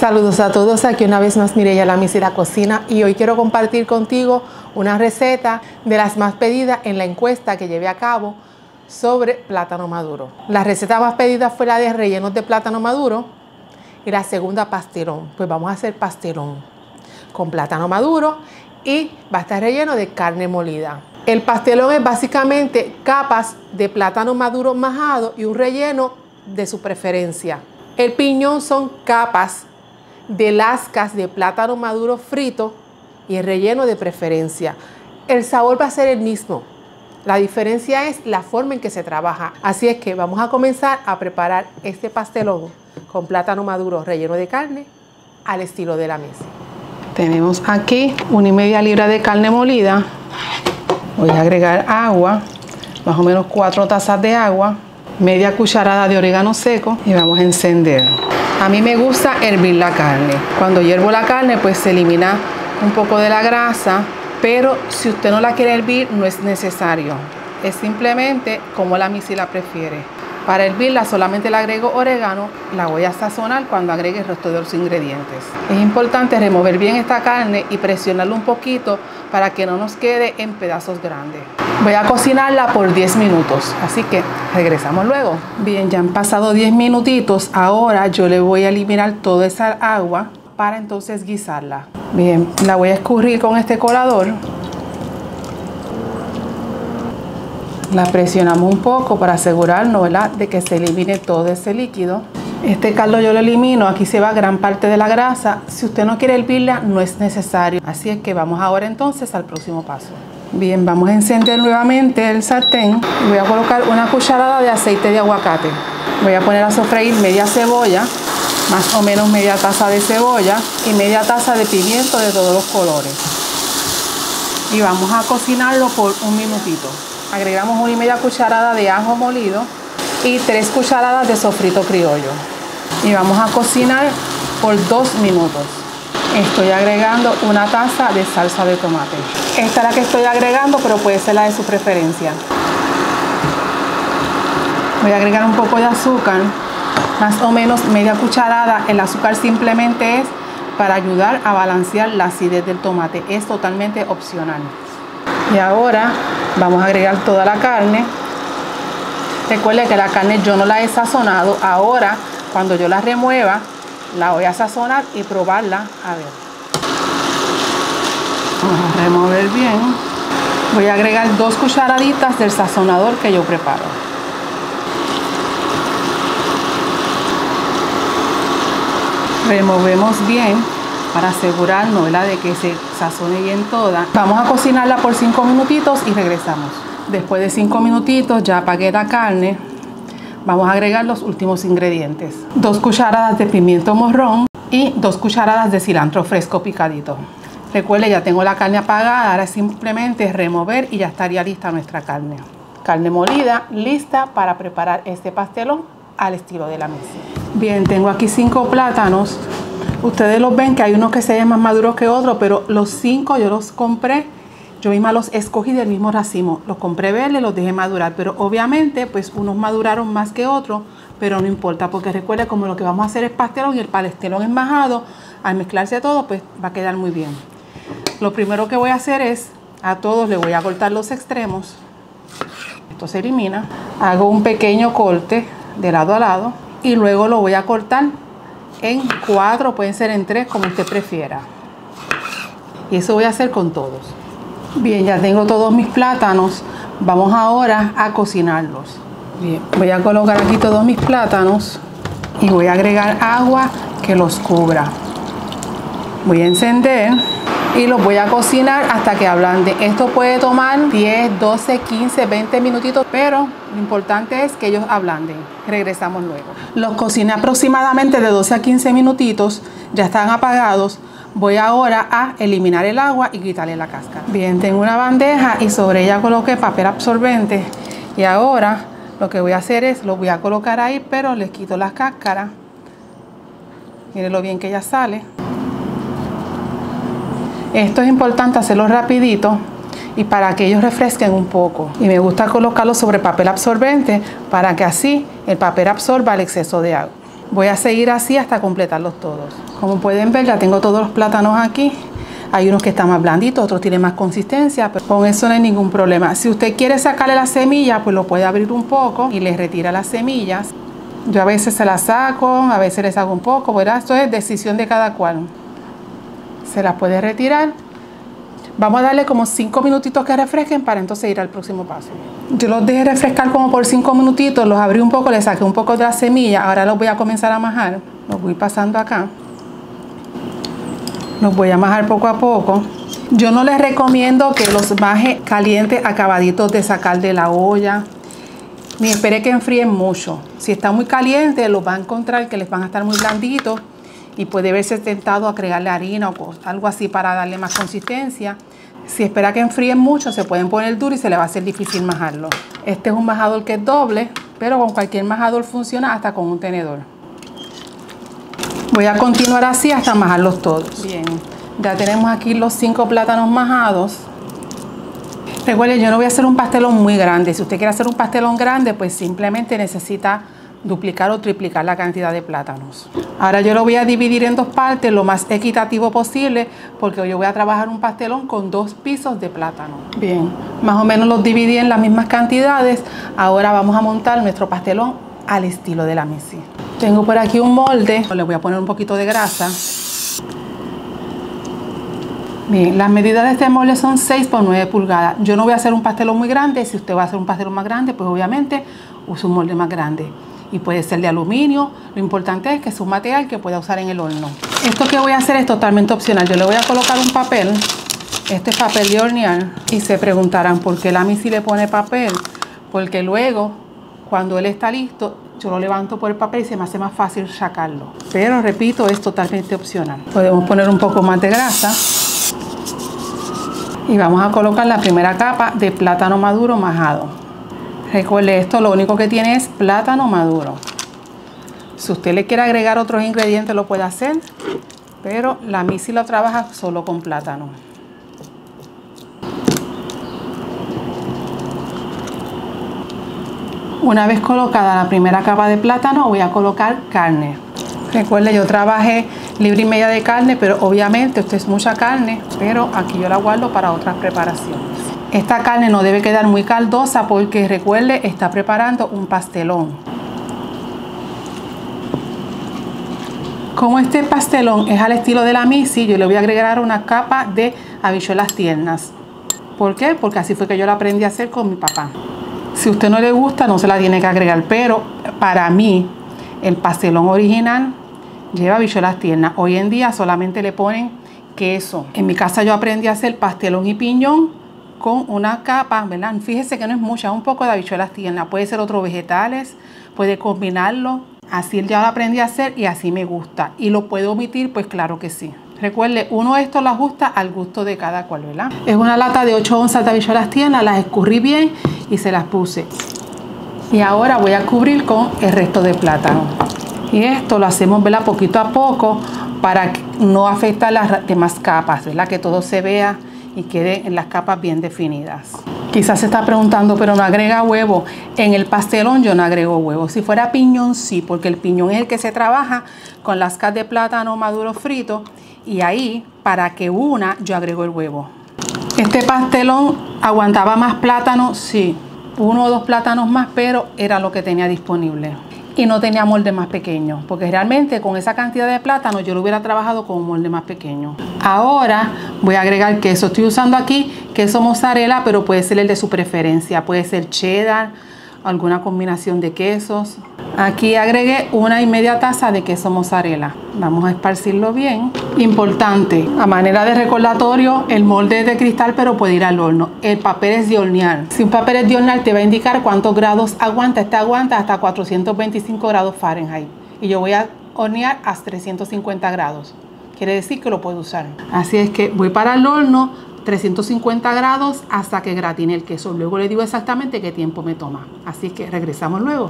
Saludos a todos, aquí una vez más Mireia, La Misi en la Cocina, y hoy quiero compartir contigo una receta de las más pedidas en la encuesta que llevé a cabo sobre plátano maduro. La receta más pedida fue la de rellenos de plátano maduro y la segunda pastelón. Pues vamos a hacer pastelón con plátano maduro y va a estar relleno de carne molida. El pastelón es básicamente capas de plátano maduro majado y un relleno de su preferencia. El piñón son capas de lascas de plátano maduro frito y el relleno de preferencia. El sabor va a ser el mismo. La diferencia es la forma en que se trabaja. Así es que vamos a comenzar a preparar este pastelón con plátano maduro relleno de carne al estilo de La Misi. Tenemos aquí 1,5 libras de carne molida. Voy a agregar agua, más o menos 4 tazas de agua, media cucharada de orégano seco y vamos a encender. A mí me gusta hervir la carne. Cuando hiervo la carne, pues se elimina un poco de la grasa, pero si usted no la quiere hervir, no es necesario. Es simplemente como La Misi la prefiere. Para hervirla solamente le agrego orégano, la voy a sazonar cuando agregue el resto de los ingredientes. Es importante remover bien esta carne y presionarla un poquito para que no nos quede en pedazos grandes. Voy a cocinarla por 10 minutos, así que regresamos luego. Bien, ya han pasado 10 minutitos, ahora yo le voy a eliminar toda esa agua para entonces guisarla. Bien, la voy a escurrir con este colador. La presionamos un poco para asegurarnos, ¿verdad?, de que se elimine todo ese líquido. Este caldo yo lo elimino, aquí se va gran parte de la grasa. Si usted no quiere hervirla, no es necesario. Así es que vamos ahora entonces al próximo paso. Bien, vamos a encender nuevamente el sartén. Voy a colocar 1 cucharada de aceite de aguacate. Voy a poner a sofreír media cebolla, más o menos media taza de cebolla y media taza de pimiento de todos los colores. Y vamos a cocinarlo por 1 minutito. Agregamos 1,5 cucharada de ajo molido y 3 cucharadas de sofrito criollo. Y vamos a cocinar por 2 minutos. Estoy agregando 1 taza de salsa de tomate. Esta es la que estoy agregando, pero puede ser la de su preferencia. Voy a agregar un poco de azúcar, más o menos media cucharada. El azúcar simplemente es para ayudar a balancear la acidez del tomate. Es totalmente opcional. Y ahora vamos a agregar toda la carne. Recuerde que la carne yo no la he sazonado. Ahora, cuando yo la remueva, la voy a sazonar y probarla. A ver. Vamos a remover bien. Voy a agregar 2 cucharaditas del sazonador que yo preparo. Removemos bien para asegurarnos, ¿verdad?, de que se sazone bien toda. Vamos a cocinarla por 5 minutitos y regresamos. Después de 5 minutitos ya apagué la carne. Vamos a agregar los últimos ingredientes. 2 cucharadas de pimiento morrón y 2 cucharadas de cilantro fresco picadito. Recuerde, ya tengo la carne apagada, ahora simplemente remover y ya estaría lista nuestra carne. Carne molida, lista para preparar este pastelón al estilo de La Misi. Bien, tengo aquí 5 plátanos. Ustedes los ven que hay unos que se ven más maduros que otros, pero los 5 yo los compré. Yo misma los escogí del mismo racimo. Los compré verdes, los dejé madurar. Pero obviamente, pues unos maduraron más que otros, pero no importa. Porque recuerda, como lo que vamos a hacer es pastelón y el pastelón es majado, al mezclarse todo, pues va a quedar muy bien. Lo primero que voy a hacer es, a todos le voy a cortar los extremos. Esto se elimina. Hago un pequeño corte de lado a lado y luego lo voy a cortar en 4, pueden ser en 3, como usted prefiera. Y eso voy a hacer con todos. Bien, ya tengo todos mis plátanos. Vamos ahora a cocinarlos. Bien, voy a colocar aquí todos mis plátanos y voy a agregar agua que los cubra. Voy a encender y los voy a cocinar hasta que ablanden. Esto puede tomar 10, 12, 15, 20 minutitos, pero lo importante es que ellos ablanden. Regresamos luego. Los cociné aproximadamente de 12 a 15 minutitos, ya están apagados. Voy ahora a eliminar el agua y quitarle la cáscara. Bien, tengo una bandeja y sobre ella coloqué papel absorbente. Y ahora lo que voy a hacer es, lo voy a colocar ahí, pero les quito las cáscaras. Miren lo bien que ya sale. Esto es importante hacerlo rapidito y para que ellos refresquen un poco. Y me gusta colocarlo sobre papel absorbente para que así el papel absorba el exceso de agua. Voy a seguir así hasta completarlos todos. Como pueden ver, ya tengo todos los plátanos aquí. Hay unos que están más blanditos, otros tienen más consistencia, pero con eso no hay ningún problema. Si usted quiere sacarle las semillas, pues lo puede abrir un poco y le retira las semillas. Yo a veces se las saco, a veces les hago un poco, ¿verdad? Esto es decisión de cada cual. Se las puede retirar. Vamos a darle como 5 minutitos que refresquen para entonces ir al próximo paso. Yo los dejé refrescar como por 5 minutitos, los abrí un poco, les saqué un poco de la semilla. Ahora los voy a comenzar a majar. Los voy pasando acá. Los voy a majar poco a poco. Yo no les recomiendo que los maje calientes acabaditos de sacar de la olla. Ni espere que enfríen mucho. Si está muy caliente, los va a encontrar que les van a estar muy blanditos. Y puede verse tentado a agregarle harina o algo así para darle más consistencia. Si espera que enfríen mucho, se pueden poner duros y se le va a hacer difícil majarlo. Este es un majador que es doble, pero con cualquier majador funciona, hasta con un tenedor. Voy a continuar así hasta majarlos todos. Bien, ya tenemos aquí los 5 plátanos majados. Recuerden, yo no voy a hacer un pastelón muy grande. Si usted quiere hacer un pastelón grande, pues simplemente necesita duplicar o triplicar la cantidad de plátanos. Ahora yo lo voy a dividir en 2 partes, lo más equitativo posible, porque yo voy a trabajar un pastelón con 2 pisos de plátano. Bien, más o menos los dividí en las mismas cantidades. Ahora vamos a montar nuestro pastelón al estilo de la Misi. Tengo por aquí un molde, le voy a poner un poquito de grasa. Bien, las medidas de este molde son 6 por 9 pulgadas. Yo no voy a hacer un pastelón muy grande. Si usted va a hacer un pastelón más grande, pues obviamente usa un molde más grande. Y puede ser de aluminio. Lo importante es que es un material que pueda usar en el horno. Esto que voy a hacer es totalmente opcional. Yo le voy a colocar un papel. Este es papel de hornear. Y se preguntarán por qué la Misi le pone papel. Porque luego, cuando él está listo, yo lo levanto por el papel y se me hace más fácil sacarlo. Pero repito, es totalmente opcional. Podemos poner un poco más de grasa. Y vamos a colocar la primera capa de plátano maduro majado. Recuerde, esto lo único que tiene es plátano maduro. Si usted le quiere agregar otros ingredientes, lo puede hacer, pero la Misi lo trabaja solo con plátano. Una vez colocada la primera capa de plátano, voy a colocar carne. Recuerde, yo trabajé libra y media de carne, pero obviamente esto es mucha carne, pero aquí yo la guardo para otras preparaciones. Esta carne no debe quedar muy caldosa porque, recuerde, está preparando un pastelón. Como este pastelón es al estilo de la Misi, yo le voy a agregar una capa de habichuelas tiernas. ¿Por qué? Porque así fue que yo la aprendí a hacer con mi papá. Si a usted no le gusta, no se la tiene que agregar, pero para mí el pastelón original lleva habichuelas tiernas. Hoy en día solamente le ponen queso. En mi casa yo aprendí a hacer pastelón y piñón con una capa, ¿verdad? Fíjese que no es mucha, un poco de habichuelas tiernas. Puede ser otros vegetales, puede combinarlo. Así ya lo aprendí a hacer y así me gusta. ¿Y lo puedo omitir? Pues claro que sí. Recuerde, uno esto lo ajusta al gusto de cada cual, ¿verdad? Es una lata de 8 onzas de habichuelas tiernas, las escurrí bien y se las puse. Y ahora voy a cubrir con el resto de plátano. Y esto lo hacemos, ¿verdad?, poquito a poco para no afectar las demás capas, ¿verdad? Que todo se vea y queden las capas bien definidas. Quizás se está preguntando, pero no agrega huevo. En el pastelón yo no agrego huevo. Si fuera piñón, sí, porque el piñón es el que se trabaja con las lascas de plátano maduro frito, y ahí, para que una, yo agrego el huevo. ¿Este pastelón aguantaba más plátanos? Sí, 1 o 2 plátanos más, pero era lo que tenía disponible. Y no tenía molde más pequeño, porque realmente con esa cantidad de plátano yo lo hubiera trabajado con un molde más pequeño. Ahora voy a agregar queso. Estoy usando aquí queso mozzarella, pero puede ser el de su preferencia. Puede ser cheddar, alguna combinación de quesos. Aquí agregué 1 1/2 taza de queso mozzarella. Vamos a esparcirlo bien. Importante, a manera de recordatorio, el molde es de cristal, pero puede ir al horno. El papel es de hornear. Si un papel es de hornear, te va a indicar cuántos grados aguanta. Este aguanta hasta 425 grados Fahrenheit. Y yo voy a hornear a 350 grados. Quiere decir que lo puedo usar. Así es que voy para el horno 350 grados hasta que gratine el queso. Luego le digo exactamente qué tiempo me toma. Así que regresamos luego.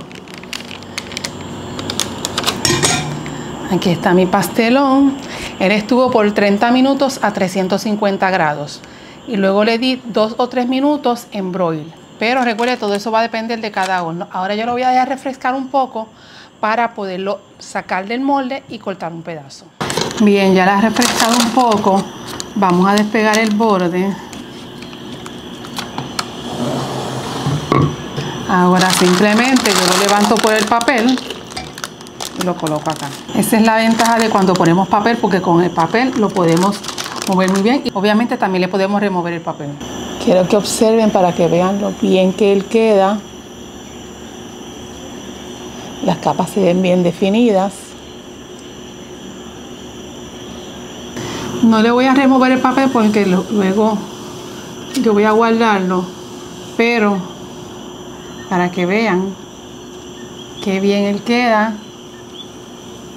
Aquí está mi pastelón. Él estuvo por 30 minutos a 350 grados. Y luego le di 2 o 3 minutos en broil. Pero recuerde, todo eso va a depender de cada horno. Ahora yo lo voy a dejar refrescar un poco para poderlo sacar del molde y cortar un pedazo. Bien, ya la he refrescado un poco. Vamos a despegar el borde. Ahora simplemente yo lo levanto por el papel y lo coloco acá. Esa es la ventaja de cuando ponemos papel, porque con el papel lo podemos mover muy bien y obviamente también le podemos remover el papel. Quiero que observen para que vean lo bien que él queda. Las capas se ven bien definidas. No le voy a remover el papel porque luego yo voy a guardarlo, pero para que vean qué bien él queda.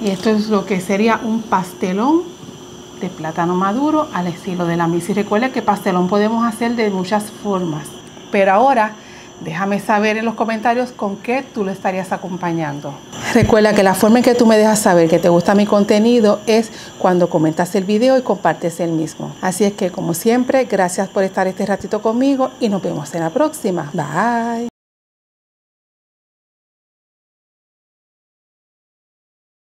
Y esto es lo que sería un pastelón de plátano maduro al estilo de la Misi. Recuerden que pastelón podemos hacer de muchas formas, pero ahora déjame saber en los comentarios con qué tú lo estarías acompañando. Recuerda que la forma en que tú me dejas saber que te gusta mi contenido es cuando comentas el video y compartes el mismo. Así es que, como siempre, gracias por estar este ratito conmigo y nos vemos en la próxima. Bye.